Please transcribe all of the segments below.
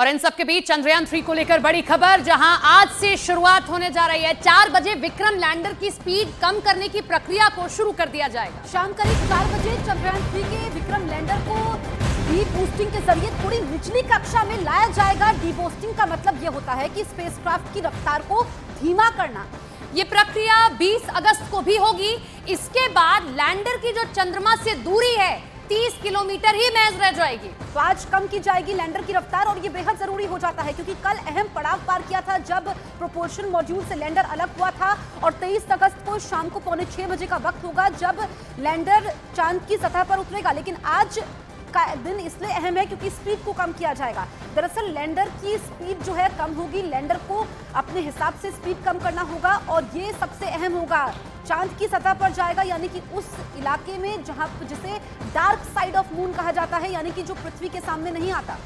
और इन सबके बीच चंद्रयान-3 को लेकर बड़ी खबर, जहां आज से शुरुआत होने जा रही है। 4 बजे विक्रम लैंडर की स्पीड कम करने की प्रक्रिया को शुरू कर दिया जाएगा। शाम करीब 4 बजे चंद्रयान-3 के विक्रम लैंडर को डी बूस्टिंग के जरिए थोड़ी निचली कक्षा में लाया जाएगा। डी बूस्टिंग का मतलब ये होता है कि स्पेसक्राफ्ट की रफ्तार को धीमा करना। ये प्रक्रिया 20 अगस्त को भी होगी। इसके बाद लैंडर की जो चंद्रमा से दूरी है 30 किलोमीटर ही महज रह जाएगी। तो आज कम की जाएगी लैंडर की रफ्तार, और ये बेहद जरूरी हो जाता है क्योंकि कल अहम पड़ाव पार किया था जब प्रोपल्शन मॉड्यूल से लैंडर अलग हुआ था। और 23 अगस्त को शाम को पौने 6 बजे का वक्त होगा जब लैंडर चांद की सतह पर उतरेगा। लेकिन आज का दिन इसलिए अहम है क्योंकि स्पीड को कम किया जाएगा। दरअसल लैंडर की स्पीड जो है कम होगी, लैंडर को अपने हिसाब से स्पीड कम करना होगा। और ये सबसे अहम होगा, चांद की सतह पर जाएगा यानी कि उस इलाके में जहां जिसे डार्क साइड ऑफ मून कहा जाता है, यानी कि जो पृथ्वी के सामने नहीं आता।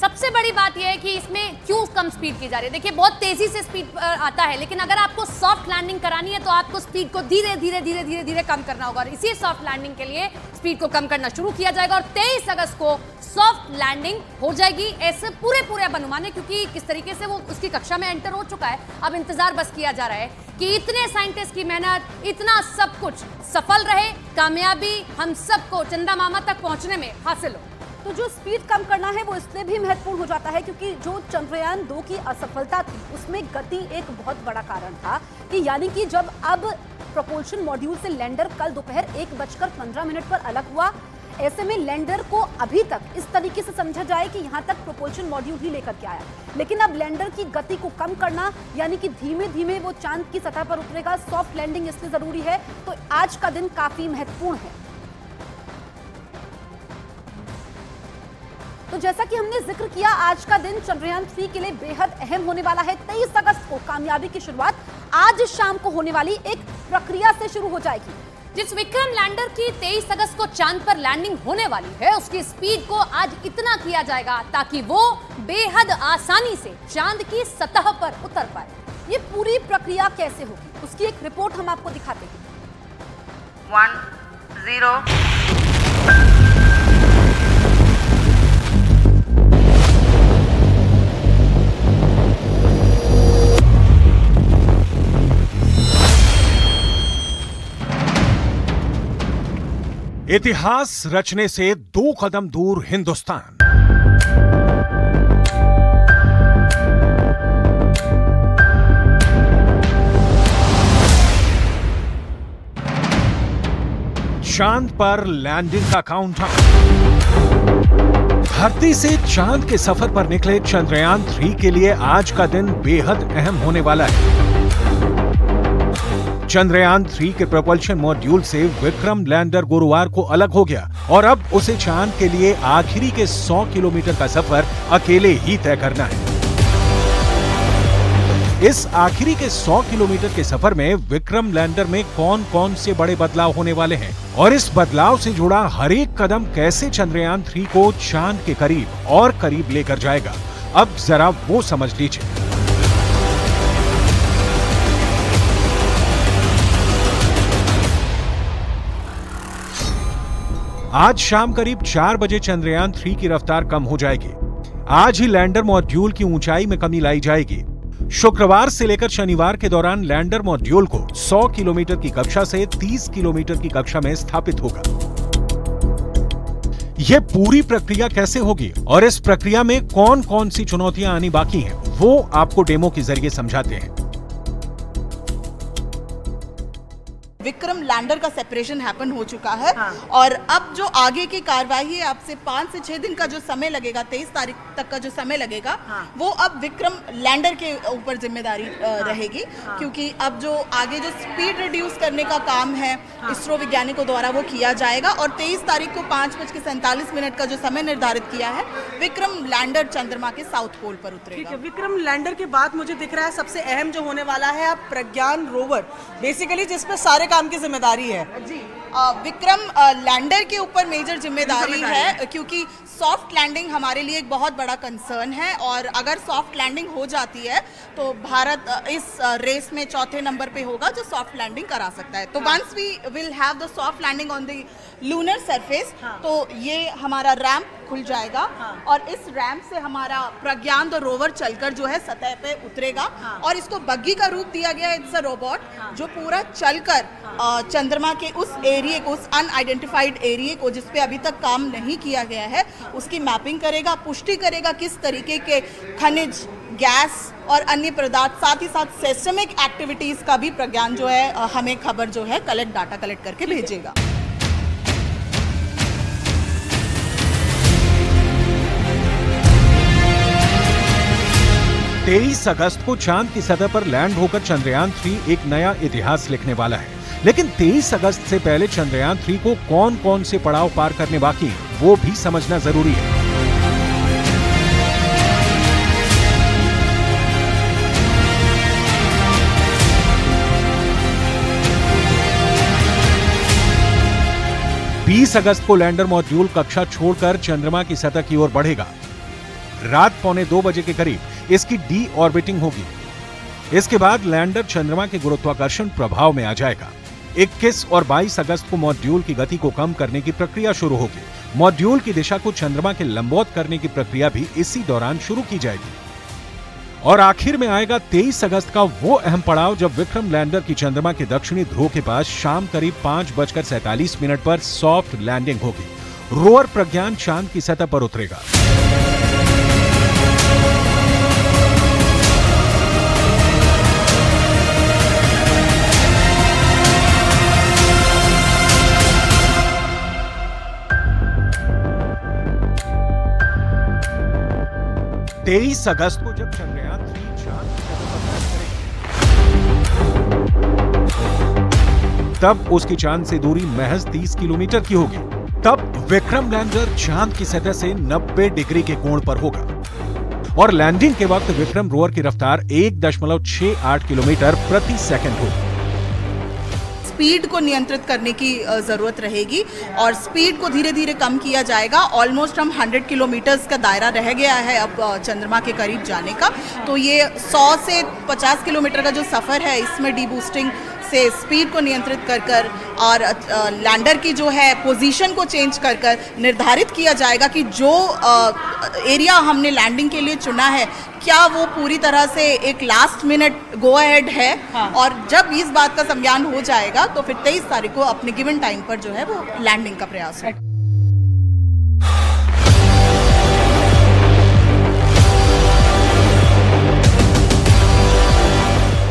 सबसे बड़ी बात यह है कि इसमें क्यों कम स्पीड की जा रही है। देखिए, बहुत तेजी से स्पीड आता है, लेकिन अगर आपको सॉफ्ट लैंडिंग करानी है तो आपको स्पीड को धीरे धीरे धीरे धीरे धीरे कम करना होगा। और इसी सॉफ्ट लैंडिंग के लिए स्पीड को कम करना शुरू किया जाएगा और 23 अगस्त को सॉफ्ट लैंडिंग हो जाएगी। ऐसे पूरे अनुमान है क्योंकि किस तरीके से वो उसकी कक्षा में एंटर हो चुका है। अब इंतजार बस किया जा रहा है कि इतने साइंटिस्ट की मेहनत, इतना सब कुछ सफल रहे, कामयाबी हम सबको चंदा मामा तक पहुंचने में हासिल हो। तो जो स्पीड कम करना है वो इसलिए भी महत्वपूर्ण हो जाता है क्योंकि जो चंद्रयान-2 की असफलता थी उसमें गति एक बहुत बड़ा कारण था। कि यानी कि जब अब प्रोपल्शन मॉड्यूल से लैंडर कल दोपहर 1:15 पर अलग हुआ, ऐसे में लैंडर को अभी तक इस तरीके से समझा जाए कि यहाँ तक प्रोपल्शन मॉड्यूल ही लेकर के आया। लेकिन अब लैंडर की गति को कम करना यानी कि धीमे धीमे वो चांद की सतह पर उतरेगा। सॉफ्ट लैंडिंग इसलिए जरूरी है। तो आज का दिन काफी महत्वपूर्ण है। तो जैसा कि हमने जिक्र किया, आज का दिन चंद्रयान-3 के लिए बेहद अहम होने वाला है। 23 अगस्त को कामयाबी की शुरुआत आज शाम को होने वाली एक प्रक्रिया से शुरू हो जाएगी। जिस विक्रम लैंडर की 23 अगस्त को चांद पर लैंडिंग होने वाली है, उसकी स्पीड को आज इतना किया जाएगा ताकि वो बेहद आसानी से चांद की सतह पर उतर पाए। ये पूरी प्रक्रिया कैसे होगी उसकी एक रिपोर्ट हम आपको दिखाते हैं। 1 0 इतिहास रचने से 2 कदम दूर हिंदुस्तान। चांद पर लैंडिंग का काउंटडाउन। धरती से चांद के सफर पर निकले चंद्रयान-3 के लिए आज का दिन बेहद अहम होने वाला है। चंद्रयान-3 के प्रपल्शन मॉड्यूल से विक्रम लैंडर गुरुवार को अलग हो गया और अब उसे चांद के लिए आखिरी के 100 किलोमीटर का सफर अकेले ही तय करना है। इस आखिरी के 100 किलोमीटर के सफर में विक्रम लैंडर में कौन-कौन से बड़े बदलाव होने वाले हैं और इस बदलाव से जुड़ा हर एक कदम कैसे चंद्रयान-3 को चांद के करीब और करीब लेकर जाएगा, अब जरा वो समझ लीजिए। आज शाम करीब 4 बजे चंद्रयान-3 की रफ्तार कम हो जाएगी। आज ही लैंडर मॉड्यूल की ऊंचाई में कमी लाई जाएगी। शुक्रवार से लेकर शनिवार के दौरान लैंडर मॉड्यूल को 100 किलोमीटर की कक्षा से 30 किलोमीटर की कक्षा में स्थापित होगा। यह पूरी प्रक्रिया कैसे होगी और इस प्रक्रिया में कौन कौन सी चुनौतियां आनी बाकी हैं, वो आपको डेमो के जरिए समझाते हैं। विक्रम लैंडर का सेपरेशन हैपन हो चुका है। हाँ। और अब जो आगे की कार्यवाही है, आपसे 5 से 6 दिन का जो समय लगेगा, 23 तारीख तक का जो समय लगेगा, हाँ, वो अब विक्रम लैंडर के ऊपर जिम्मेदारी रहेगी। हाँ। क्योंकि अब जो आगे जो स्पीड रिड्यूस करने का काम है, हाँ, इसरो वैज्ञानिकों द्वारा वो किया जाएगा। और 23 तारीख को 5:47 का जो समय निर्धारित किया है, विक्रम लैंडर चंद्रमा के साउथ पोल पर उतरेगा। विक्रम लैंडर के बाद मुझे दिख रहा है सबसे अहम जो होने वाला है अब प्रज्ञान रोवर, बेसिकली जिसपे सारे काम की जिम्मेदारी है जी। विक्रम लैंडर के ऊपर मेजर जिम्मेदारी है क्योंकि सॉफ्ट लैंडिंग हमारे लिए एक बहुत बड़ा कंसर्न है। और अगर सॉफ्ट लैंडिंग हो जाती है तो भारत इस रेस में चौथे नंबर पे होगा जो सॉफ्ट लैंडिंग करा सकता है। तो once we will have the soft landing on the lunar surface, तो ये हमारा रैंप खुल जाएगा और इस रैंप से हमारा प्रज्ञान दो रोवर चलकर जो है सतह पे उतरेगा और इसको बग्गी का रूप दिया गया है। इट्स अ रोबोट जो पूरा चलकर चंद्रमा के उस एरिया को, उस अनआइडेंटिफाइड एरिया को जिस पे अभी तक काम नहीं किया गया है, उसकी मैपिंग करेगा, पुष्टि करेगा किस तरीके के खनिज, गैस और अन्य पदार्थ, साथ ही साथ सिस्टमिक एक्टिविटीज़ का भी प्रज्ञान जो है हमें खबर जो है कलेक्ट, डाटा कलेक्ट करके भेजेगा। तेईस अगस्त को चांद की सतह पर लैंड होकर चंद्रयान-3 एक नया इतिहास लिखने वाला है, लेकिन 23 अगस्त से पहले चंद्रयान-3 को कौन कौन से पड़ाव पार करने बाकी हैं वो भी समझना जरूरी है। 20 अगस्त को लैंडर मॉड्यूल कक्षा छोड़कर चंद्रमा की सतह की ओर बढ़ेगा। रात 1:45 बजे के करीब इसकी डी ऑर्बिटिंग होगी। इसके बाद लैंडर चंद्रमा के गुरुत्वाकर्षण प्रभाव में आ जाएगा। 21 और 22 अगस्त को मॉड्यूल की गति को कम करने की प्रक्रिया शुरू होगी। मॉड्यूल की दिशा को चंद्रमा के लंबवत करने की प्रक्रिया भी इसी दौरान शुरू की जाएगी और आखिर में आएगा 23 अगस्त का वो अहम पड़ाव जब विक्रम लैंडर की चंद्रमा के दक्षिणी ध्रुव के पास शाम करीब 5:47 पर सॉफ्ट लैंडिंग होगी। रोवर प्रज्ञान चांद की सतह पर उतरेगा। तेईस अगस्त को जब चंद्रयान-3 चांद की सतह पर लैंड करेगा तब उसकी चांद से दूरी महज 30 किलोमीटर की होगी। तब विक्रम लैंडर चांद की सतह से 90 डिग्री के कोण पर होगा और लैंडिंग के वक्त विक्रम रोवर की रफ्तार 1.68 किलोमीटर प्रति सेकंड होगी। स्पीड को नियंत्रित करने की ज़रूरत रहेगी और स्पीड को धीरे धीरे कम किया जाएगा। ऑलमोस्ट हम 100 किलोमीटर्स का दायरा रह गया है अब चंद्रमा के करीब जाने का, तो ये 100 से 50 किलोमीटर का जो सफ़र है इसमें डी बूस्टिंग से स्पीड को नियंत्रित कर कर और लैंडर की जो है पोजीशन को चेंज कर कर निर्धारित किया जाएगा कि जो एरिया हमने लैंडिंग के लिए चुना है क्या वो पूरी तरह से एक लास्ट मिनट गो अहेड है। और जब इस बात का संज्ञान हो जाएगा तो फिर 23 तारीख को अपने गिवन टाइम पर जो है वो लैंडिंग का प्रयास है।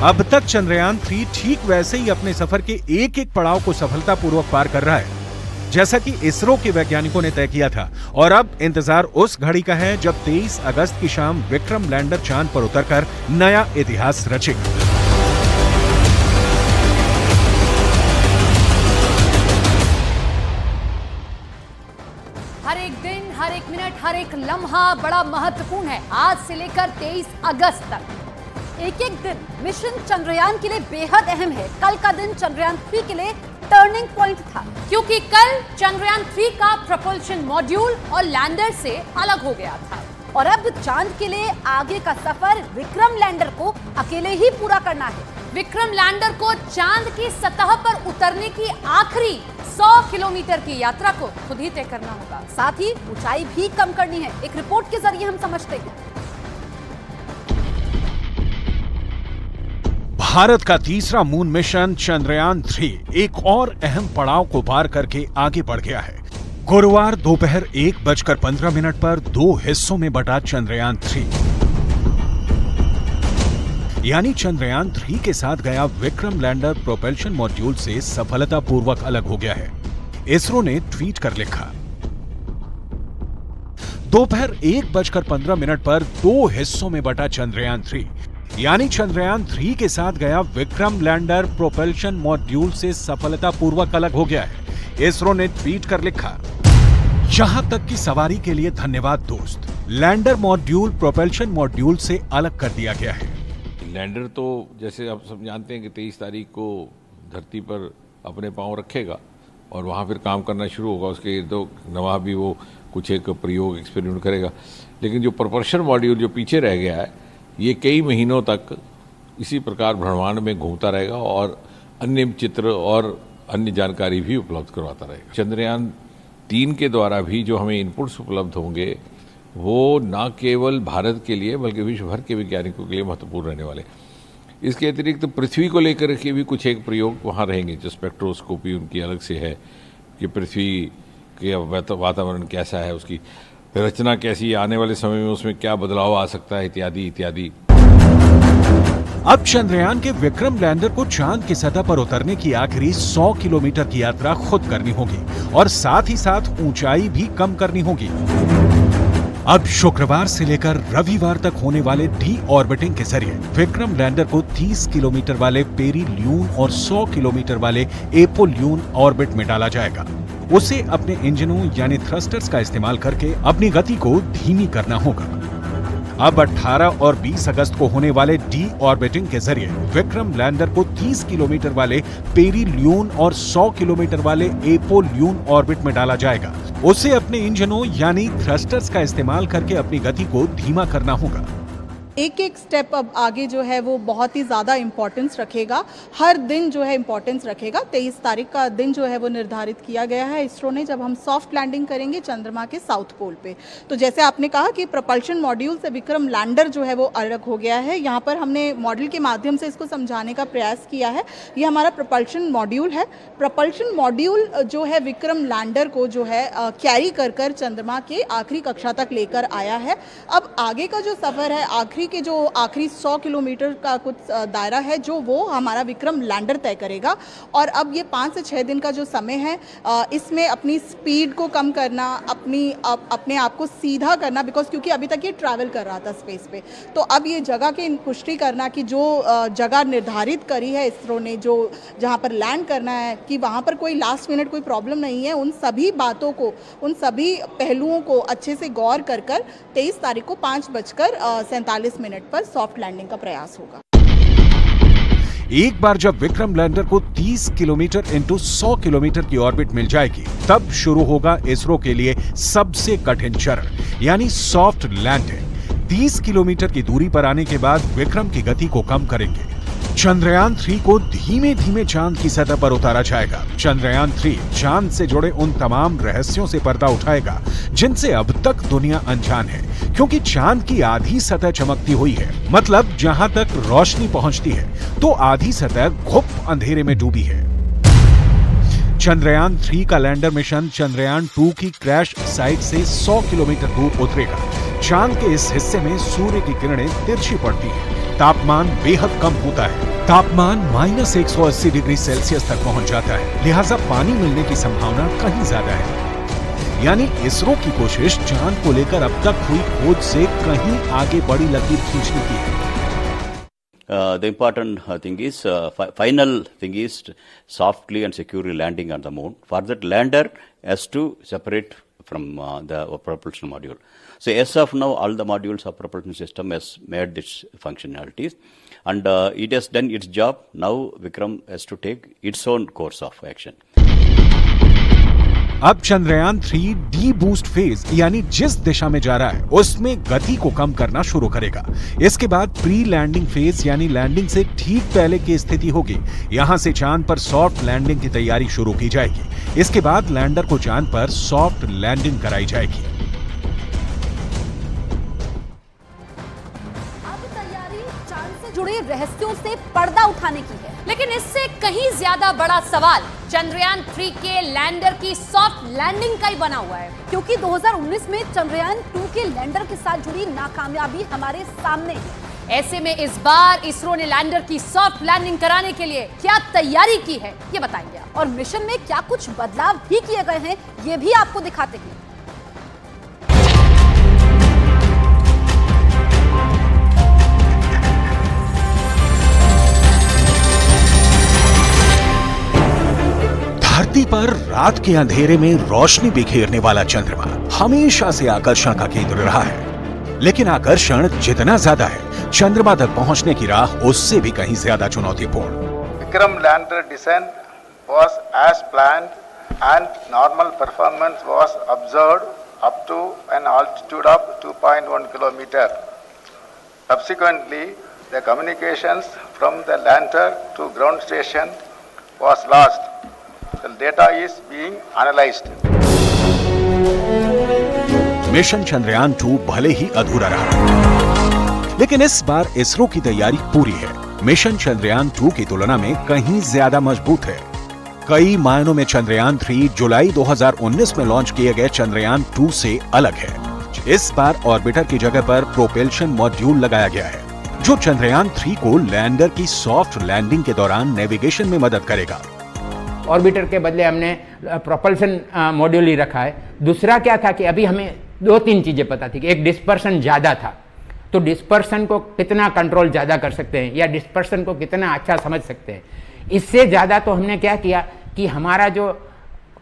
अब तक चंद्रयान-3 ठीक वैसे ही अपने सफर के एक एक पड़ाव को सफलतापूर्वक पार कर रहा है जैसा कि इसरो के वैज्ञानिकों ने तय किया था और अब इंतजार उस घड़ी का है जब 23 अगस्त की शाम विक्रम लैंडर चांद पर उतरकर नया इतिहास रचेगा। हर एक दिन, हर एक मिनट, हर एक लम्हा बड़ा महत्वपूर्ण है। आज से लेकर 23 अगस्त तक एक एक दिन मिशन चंद्रयान के लिए बेहद अहम है। कल का दिन चंद्रयान-3 के लिए टर्निंग पॉइंट था क्योंकि कल चंद्रयान-3 का प्रपल्शन मॉड्यूल और लैंडर से अलग हो गया था और अब चांद के लिए आगे का सफर विक्रम लैंडर को अकेले ही पूरा करना है। विक्रम लैंडर को चांद की सतह पर उतरने की आखिरी 100 किलोमीटर की यात्रा को खुद ही तय करना होगा, साथ ही ऊंचाई भी कम करनी है। एक रिपोर्ट के जरिए हम समझते हैं। भारत का तीसरा मून मिशन चंद्रयान-3 एक और अहम पड़ाव को पार करके आगे बढ़ गया है। गुरुवार दोपहर 1:15 पर दो हिस्सों में बटा चंद्रयान-3, यानी चंद्रयान-3 के साथ गया विक्रम लैंडर प्रोपल्शन मॉड्यूल से सफलतापूर्वक अलग हो गया है। इसरो ने ट्वीट कर लिखा, दोपहर 1:15 पर दो हिस्सों में बटा चंद्रयान-3 यानी चंद्रयान-3 के साथ गया विक्रम लैंडर प्रोपल्शन मॉड्यूल से सफलतापूर्वक अलग हो गया है। इसरो ने ट्वीट कर लिखा, यहाँ तक की सवारी के लिए धन्यवाद दोस्त। लैंडर मॉड्यूल प्रोपल्शन मॉड्यूल से अलग कर दिया गया है। लैंडर तो जैसे आप सब जानते हैं कि 23 तारीख को धरती पर अपने पांव रखेगा और वहाँ फिर काम करना शुरू होगा। उसके दो नवा भी वो कुछ एक प्रयोग एक्सपेरिमेंट करेगा, लेकिन जो प्रोपल्शन मॉड्यूल जो पीछे रह गया है ये कई महीनों तक इसी प्रकार ब्रह्मांड में घूमता रहेगा और अन्य चित्र और अन्य जानकारी भी उपलब्ध करवाता रहेगा। चंद्रयान 3 के द्वारा भी जो हमें इनपुट्स उपलब्ध होंगे वो ना केवल भारत के लिए बल्कि विश्व भर के वैज्ञानिकों के लिए महत्वपूर्ण रहने वाले। इसके अतिरिक्त पृथ्वी को लेकर के भी कुछ एक प्रयोग वहाँ रहेंगे, जो स्पेक्ट्रोस्कोपी उनकी अलग से है कि पृथ्वी के वातावरण कैसा है, उसकी रचना कैसी, आने वाले समय में उसमें क्या बदलाव आ सकता है, इत्यादि इत्यादि। अब चंद्रयान के विक्रम लैंडर को चांद की सतह पर उतरने की आखिरी 100 किलोमीटर की यात्रा खुद करनी होगी और साथ ही साथ ऊंचाई भी कम करनी होगी। अब शुक्रवार से लेकर रविवार तक होने वाले डी ऑर्बिटिंग के जरिए विक्रम लैंडर को 30 किलोमीटर वाले पेरील्यून और 100 किलोमीटर वाले एपोल्यून ऑर्बिट में डाला जाएगा। उसे अपने इंजनों यानी थ्रस्टर्स का इस्तेमाल करके अपनी गति को धीमी करना होगा। अब 18 और 20 अगस्त को होने वाले डी ऑर्बिटिंग के जरिए विक्रम लैंडर को 30 किलोमीटर वाले पेरील्यून और 100 किलोमीटर वाले एपोल्यून ऑर्बिट में डाला जाएगा। उसे अपने इंजनों यानी थ्रस्टर्स का इस्तेमाल करके अपनी गति को धीमा करना होगा। एक एक स्टेप अब आगे जो है वो बहुत ही ज़्यादा इम्पोर्टेंस रखेगा, हर दिन जो है इम्पोर्टेंस रखेगा। 23 तारीख का दिन जो है वो निर्धारित किया गया है इसरो ने, जब हम सॉफ्ट लैंडिंग करेंगे चंद्रमा के साउथ पोल पे। तो जैसे आपने कहा कि प्रपल्शन मॉड्यूल से विक्रम लैंडर जो है वो अलग हो गया है, यहाँ पर हमने मॉडल के माध्यम से इसको समझाने का प्रयास किया है। ये हमारा प्रपल्शन मॉड्यूल है। प्रपल्शन मॉड्यूल जो है विक्रम लैंडर को जो है कैरी कर चंद्रमा के आखिरी कक्षा तक लेकर आया है। अब आगे का जो सफ़र है, आखिरी के जो आखिरी 100 किलोमीटर का कुछ दायरा है जो वो हमारा विक्रम लैंडर तय करेगा। और अब ये 5 से 6 दिन का जो समय है, इसमें अपनी स्पीड को कम करना, अपने आप को सीधा करना, बिकॉज क्योंकि अभी तक ये ट्रैवल कर रहा था स्पेस पे। तो अब ये जगह की पुष्टि करना कि जो जगह निर्धारित करी है इसरो ने, जो जहाँ पर लैंड करना है, कि वहाँ पर कोई लास्ट मिनट कोई प्रॉब्लम नहीं है। उन सभी बातों को, उन सभी पहलुओं को अच्छे से गौर कर 23 तारीख को 5:47 पर सॉफ्ट लैंडिंग का प्रयास होगा। एक बार जब विक्रम लैंडर को 30 किलोमीटर इंटू 100 किलोमीटर की ऑर्बिट मिल जाएगी, तब शुरू होगा इसरो के लिए सबसे कठिन चरण यानी सॉफ्ट लैंडिंग। 30 किलोमीटर की दूरी पर आने के बाद विक्रम की गति को कम करेंगे। चंद्रयान-3 को धीमे धीमे चांद की सतह पर उतारा जाएगा। चंद्रयान-3 चांद से जुड़े उन तमाम रहस्यों से पर्दा उठाएगा जिनसे अब तक दुनिया अनजान है, क्योंकि चांद की आधी सतह चमकती हुई है, मतलब जहां तक रोशनी पहुंचती है, तो आधी सतह घुप अंधेरे में डूबी है। चंद्रयान-3 का लैंडर मिशन चंद्रयान-2 की क्रैश साइट से 100 किलोमीटर दूर उतरेगा। चांद के इस हिस्से में सूर्य की किरणें तिरछी पड़ती है, तापमान बेहद कम होता है, तापमान -180 डिग्री सेल्सियस तक पहुंच जाता है, लिहाजा पानी मिलने की संभावना कहीं ज्यादा है। यानी इसरो की कोशिश चांद को लेकर अब तक हुई खोज से कहीं आगे बड़ी लकीर खींचने की है। The important thing is final thing is softly and securely landing on the moon. For that, lander has to separate from the propulsion module. So as of now, all the modules of propulsion system has made its functionalities, and it has done its job. Now Vikram has to take its own course of action. अब Chandrayaan-3 D boost phase यानी जिस दिशा में जा रहा है उसमें गति को कम करना शुरू करेगा। इसके बाद प्री लैंडिंग फेज यानी लैंडिंग से ठीक पहले की स्थिति होगी। यहां से चांद पर सॉफ्ट लैंडिंग की तैयारी शुरू की जाएगी। इसके बाद लैंडर को चांद पर सॉफ्ट लैंडिंग कराई जाएगी। अब तैयारी चांद से जुड़े रहस्यों से पर्दा उठाने की है, लेकिन इससे कहीं ज्यादा बड़ा सवाल चंद्रयान-3 के लैंडर की सॉफ्ट लैंडिंग का ही बना हुआ है, क्योंकि 2019 में चंद्रयान-2 के लैंडर के साथ जुड़ी नाकामयाबी हमारे सामने है। ऐसे में इस बार इसरो ने लैंडर की सॉफ्ट लैंडिंग कराने के लिए क्या तैयारी की है, ये बताएंगे, और मिशन में क्या कुछ बदलाव भी किए गए हैं ये भी आपको दिखाते हैं। धरती पर रात के अंधेरे में रोशनी बिखेरने वाला चंद्रमा हमेशा से आकर्षण का केंद्र रहा है, लेकिन आकर्षण जितना ज्यादा है, चंद्रमा तक पहुंचने की राह उससे भी कहीं ज्यादा चुनौतीपूर्ण। Vikram lander descent was as planned and normal performance was observed up to an altitude of 2.1 kilometre. Subsequently the communications from the lander to ground station was lost. The data is being analyzed. Mission Chandrayaan भले ही अधूरा रहा, लेकिन इस बार इसरो की तैयारी पूरी है। मिशन चंद्रयान-2 की तुलना में कहीं ज्यादा मजबूत है। कई मायनों में चंद्रयान-3 जुलाई 2019 में लॉन्च किए गए चंद्रयान-2 से अलग है। इस बार ऑर्बिटर की जगह पर प्रोपेल्शन मॉड्यूल लगाया गया है, जो चंद्रयान-3 को लैंडर की सॉफ्ट लैंडिंग के दौरान नेविगेशन में मदद करेगा। ऑर्बिटर के बदले हमने प्रोपल्शन मॉड्यूल ही रखा है। दूसरा क्या था कि अभी हमें दो तीन चीजें पता थी कि एक डिस्पर्सन ज्यादा था, तो डिस्पर्सन को कितना कंट्रोल ज्यादा कर सकते हैं या डिस्पर्सन को कितना अच्छा समझ सकते हैं। इससे ज़्यादा तो हमने क्या किया कि हमारा जो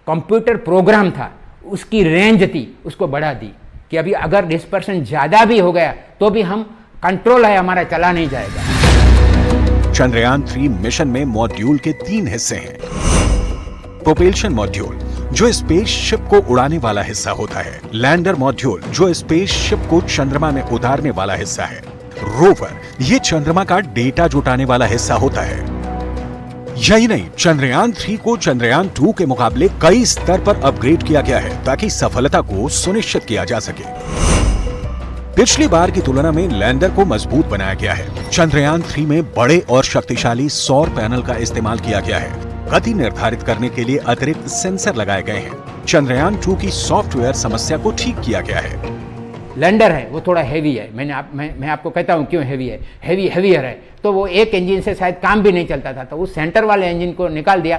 कंप्यूटर प्रोग्राम था उसकी रेंज थी उसको बढ़ा दी कि अभी अगर डिस्पर्सन ज़्यादा भी हो गया तो भी हम कंट्रोल है हमारा चला नहीं जाएगा। चंद्रयान-3 मिशन में मॉड्यूल के तीन हिस्से हैं। प्रोपेल्शन मॉड्यूल जो स्पेसशिप को उड़ाने वाला हिस्सा होता है, लैंडर मॉड्यूल जो स्पेसशिप को चंद्रमा में उतारने वाला हिस्सा है, रोवर ये चंद्रमा का डेटा जुटाने वाला हिस्सा होता है। यही नहीं, चंद्रयान-3 को चंद्रयान-2 के मुकाबले कई स्तर पर अपग्रेड किया गया है ताकि सफलता को सुनिश्चित किया जा सके। पिछली बार की तुलना में लैंडर को मजबूत बनाया गया है। चंद्रयान-3 में बड़े और शक्तिशाली सौर पैनल का इस्तेमाल किया गया है। गति निर्धारित करने के लिए अतिरिक्त सेंसर लगाए गए हैं। चंद्रयान-2 की सॉफ्टवेयर समस्या को ठीक किया गया है। लैंडर है वो थोड़ा हैवी है, मैं आपको कहता हूँ क्यों हैवी है, हैवियर है, तो वो एक इंजन से शायद काम भी नहीं चलता था, तो उस सेंटर वाले इंजन को निकाल दिया।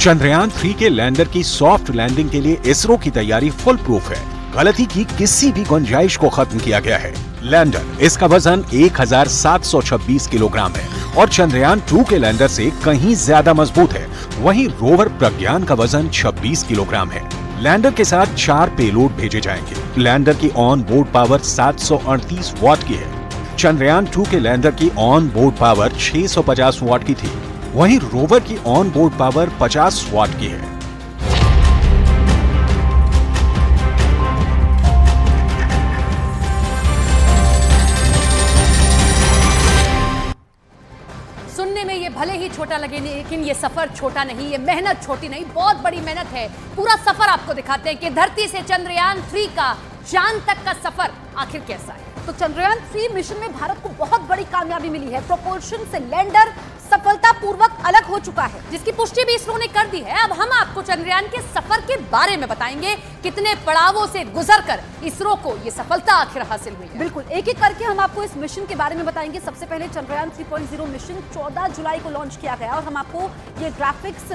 चंद्रयान-3 के लैंडर की सॉफ्ट लैंडिंग के लिए इसरो की तैयारी फुल प्रूफ है। गलती की किसी भी गुंजाइश को खत्म किया गया है। लैंडर, इसका वजन 1726 किलोग्राम है और चंद्रयान-2 के लैंडर से कहीं ज्यादा मजबूत है। वहीं रोवर प्रज्ञान का वजन 26 किलोग्राम है। लैंडर के साथ 4 पेलोड भेजे जाएंगे। लैंडर की ऑन बोर्ड पावर 738 वॉट की है। चंद्रयान-2 के लैंडर की ऑन बोर्ड पावर 650 वॉट की थी। वहीं रोवर की ऑन बोर्ड पावर 50 वॉट की है। सुनने में ये भले ही छोटा लगे, लेकिन ये सफर छोटा नहीं, ये मेहनत छोटी नहीं, बहुत बड़ी मेहनत है। पूरा सफर आपको दिखाते हैं कि धरती से चंद्रयान-3 का चांद तक का सफर आखिर कैसा है। तो चंद्रयान-3 मिशन में भारत को बहुत बड़ी कामयाबी मिली है। प्रोपल्शन से लैंडर सफलतापूर्वक अलग हो चुका है, जिसकी पुष्टि भी इसरो ने कर दी है। अब हम आपको चंद्रयान के सफर के बारे में बताएंगे, कितने पड़ावों से गुजरकर इसरो को ये सफलता आखिर हासिल हुई है। बिल्कुल एक एक करके हम आपको इस मिशन के बारे में बताएंगे। सबसे पहले चंद्रयान 3.0 मिशन 14 जुलाई को लॉन्च किया गया और हम आपको ये ग्राफिक्स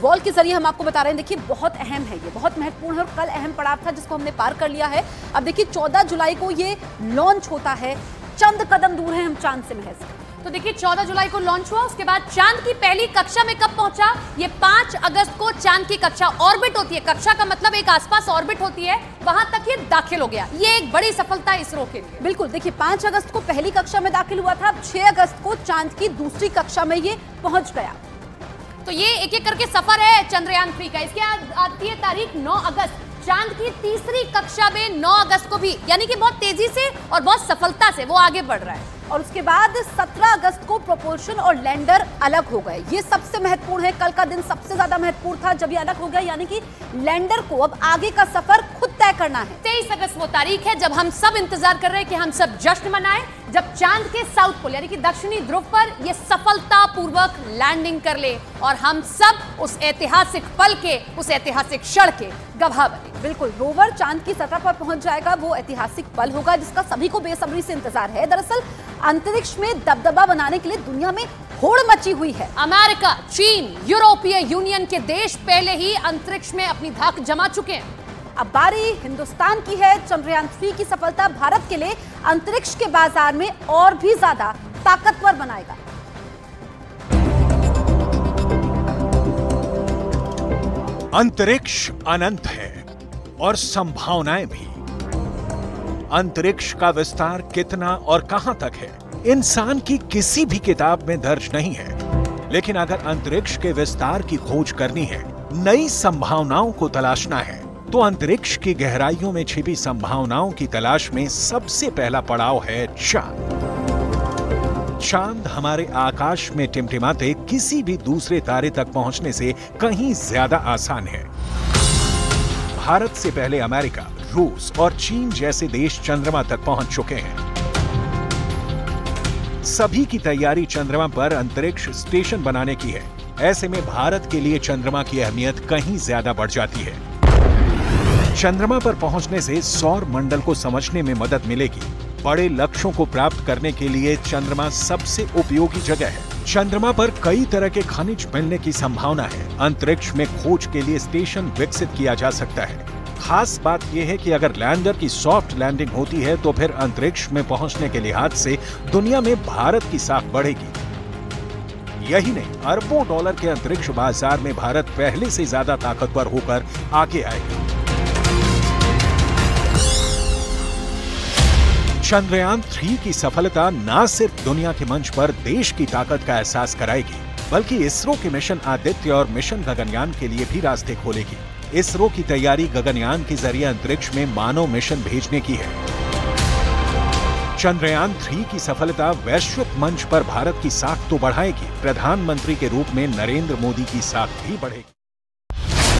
वॉल के जरिए हम आपको बता रहे हैं। देखिए बहुत अहम है, ये बहुत महत्वपूर्ण है और कल अहम पड़ाव था जिसको हमने पार कर लिया है। अब देखिए 14 जुलाई को ये लॉन्च होता है। चंद कदम दूर है हम चांद से महज। तो देखिए 14 जुलाई को लॉन्च हुआ, उसके बाद चांद की पहली कक्षा में कब पहुंचा, ये 5 अगस्त को चांद की कक्षा ऑर्बिट होती है। कक्षा का मतलब एक आसपास ऑर्बिट होती है, वहां तक ये दाखिल हो गया। ये एक बड़ी सफलता इसरो के लिए। बिल्कुल देखिए 5 अगस्त को पहली कक्षा में दाखिल हुआ था, 6 अगस्त को चांद की दूसरी कक्षा में ये पहुंच गया। तो ये एक एक करके सफर है चंद्रयान-3 का। इसके बाद आती है तारीख 9 अगस्त, चांद की तीसरी कक्षा में 9 अगस्त को भी, यानी कि बहुत तेजी से और बहुत सफलता से वो आगे बढ़ रहा है। और उसके बाद 17 अगस्त को प्रोपल्शन और लैंडर अलग हो गए। ये सबसे महत्वपूर्ण है, कल का दिन सबसे ज्यादा महत्वपूर्ण था जब ये अलग हो गया, यानी कि लैंडर को अब आगे का सफर खुद तय करना है। 23 अगस्त वो तारीख है जब हम सब इंतजार कर रहे हैं कि हम सब जश्न मनाएं, जब चांद के साउथ पोल यानी कि दक्षिणी ध्रुव पर यह सफलतापूर्वक लैंडिंग कर ले और हम सब उस ऐतिहासिक पल के, उस ऐतिहासिक क्षण के गवाह बने। बिल्कुल रोवर चांद की सतह पर पहुंच जाएगा, वो ऐतिहासिक पल होगा जिसका सभी को बेसब्री से इंतजार है। दरअसल अंतरिक्ष में दबदबा बनाने के लिए दुनिया में होड़ मची हुई है। अमेरिका, चीन, यूरोपीय यूनियन के देश पहले ही अंतरिक्ष में अपनी धाक जमा चुके हैं। अब बारी हिंदुस्तान की है। चंद्रयान-3 की सफलता भारत के लिए अंतरिक्ष के बाजार में और भी ज्यादा ताकतवर बनाएगा। अंतरिक्ष अनंत है और संभावनाएं भी। अंतरिक्ष का विस्तार कितना और कहां तक है इंसान की किसी भी किताब में दर्ज नहीं है, लेकिन अगर अंतरिक्ष के विस्तार की खोज करनी है, नई संभावनाओं को तलाशना है, तो अंतरिक्ष की गहराइयों में छिपी संभावनाओं की तलाश में सबसे पहला पड़ाव है चांद। चांद हमारे आकाश में टिमटिमाते किसी भी दूसरे तारे तक पहुंचने से कहीं ज्यादा आसान है। भारत से पहले अमेरिका, रूस और चीन जैसे देश चंद्रमा तक पहुंच चुके हैं। सभी की तैयारी चंद्रमा पर अंतरिक्ष स्टेशन बनाने की है। ऐसे में भारत के लिए चंद्रमा की अहमियत कहीं ज्यादा बढ़ जाती है। चंद्रमा पर पहुंचने से सौर मंडल को समझने में मदद मिलेगी। बड़े लक्ष्यों को प्राप्त करने के लिए चंद्रमा सबसे उपयोगी जगह है। चंद्रमा पर कई तरह के खनिज मिलने की संभावना है। अंतरिक्ष में खोज के लिए स्टेशन विकसित किया जा सकता है। खास बात यह है कि अगर लैंडर की सॉफ्ट लैंडिंग होती है तो फिर अंतरिक्ष में पहुंचने के लिहाज से दुनिया में भारत की साख बढ़ेगी। यही नहीं, अरबों डॉलर के अंतरिक्ष बाजार में भारत पहले से ज्यादा ताकतवर होकर आगे आएगा। चंद्रयान-3 की सफलता न सिर्फ दुनिया के मंच पर देश की ताकत का एहसास कराएगी, बल्कि इसरो के मिशन आदित्य और मिशन गगनयान के लिए भी रास्ते खोलेगी। इसरो की तैयारी गगनयान के जरिए अंतरिक्ष में मानव मिशन भेजने की है। चंद्रयान-3 की सफलता वैश्विक मंच पर भारत की साख तो बढ़ाएगी, प्रधानमंत्री के रूप में नरेंद्र मोदी की साख भी बढ़ेगी।